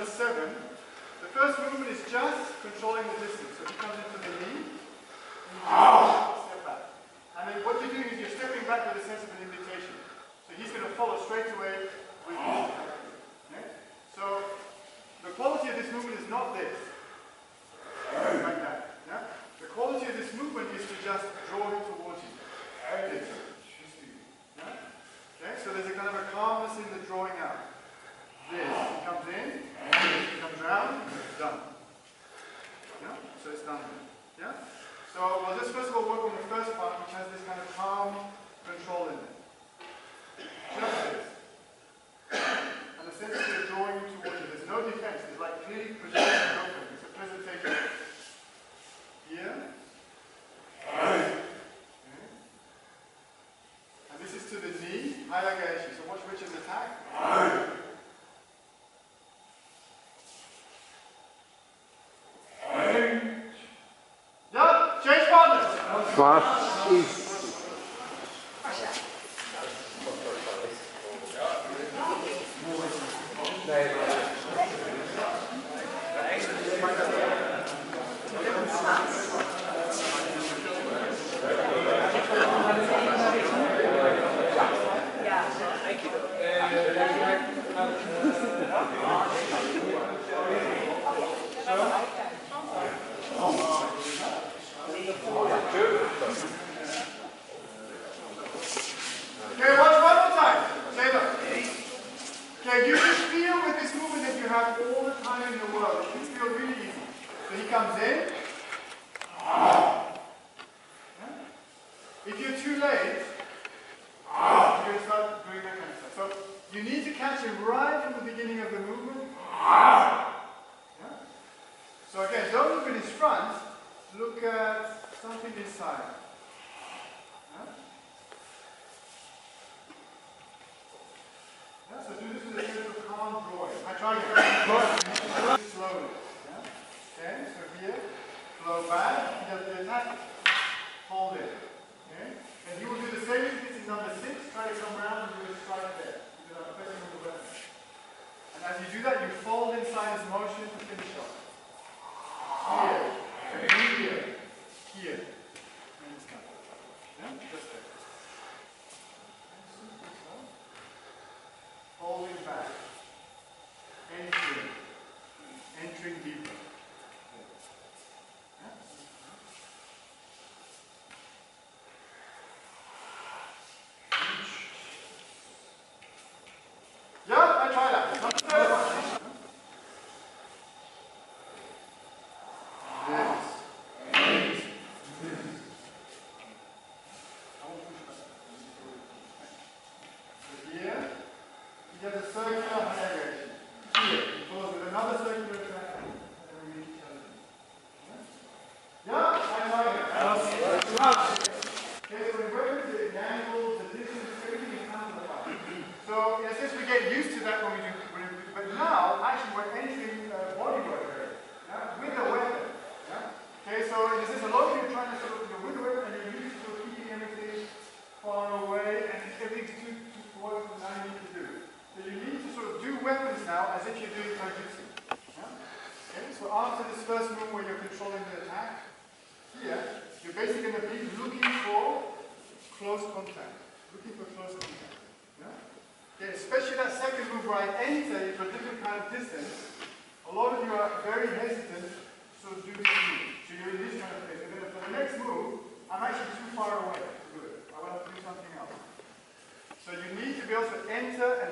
number 7, the first movement is just controlling the distance. So he comes into the knee, and you just step back. And then what you're doing is you're stepping back with a sense of an invitation. So he's going to follow straight away with his back. Okay? So the quality of this movement is not this. Like that. Yeah? The quality of this movement is to just draw him towards you. Like this. Okay? So there's a kind of a calmness in the drawing out. This, he comes in, he comes round, done. Yeah? So it's done. Yeah? So we'll just first of all work on the first part, which has this kind of calm control in it. Just this. And the sense that you're drawing you towards it. There's no defense. It's like clearly presentation open. It's a presentation. Here. Okay. And this is to the knee, Haidagaeshi. So watch Richard's attack.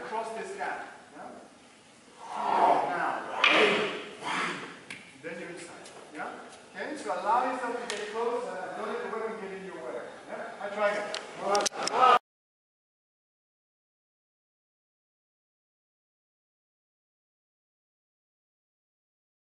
Cross this gap.